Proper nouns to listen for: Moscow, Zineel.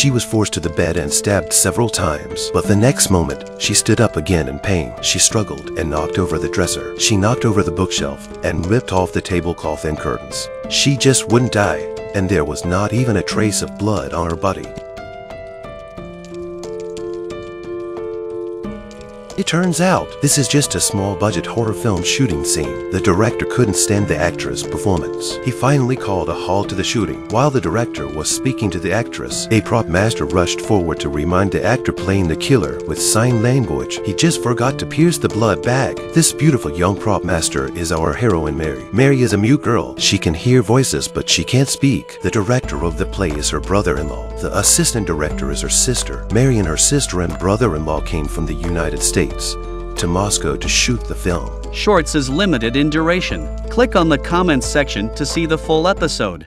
She was forced to the bed and stabbed several times, but the next moment, she stood up again in pain. She struggled and knocked over the dresser. She knocked over the bookshelf and ripped off the tablecloth and curtains. She just wouldn't die, and there was not even a trace of blood on her body. It turns out, this is just a small-budget horror film shooting scene. The director couldn't stand the actress' performance. He finally called a halt to the shooting. While the director was speaking to the actress, a prop master rushed forward to remind the actor playing the killer with sign language. He just forgot to pierce the blood bag. This beautiful young prop master is our heroine Mary. Mary is a mute girl. She can hear voices, but she can't speak. The director of the play is her brother-in-law. The assistant director is her sister. Mary and her sister and brother-in-law came from the United States to Moscow to shoot the film. Shorts is limited in duration. Click on the comments section to see the full episode.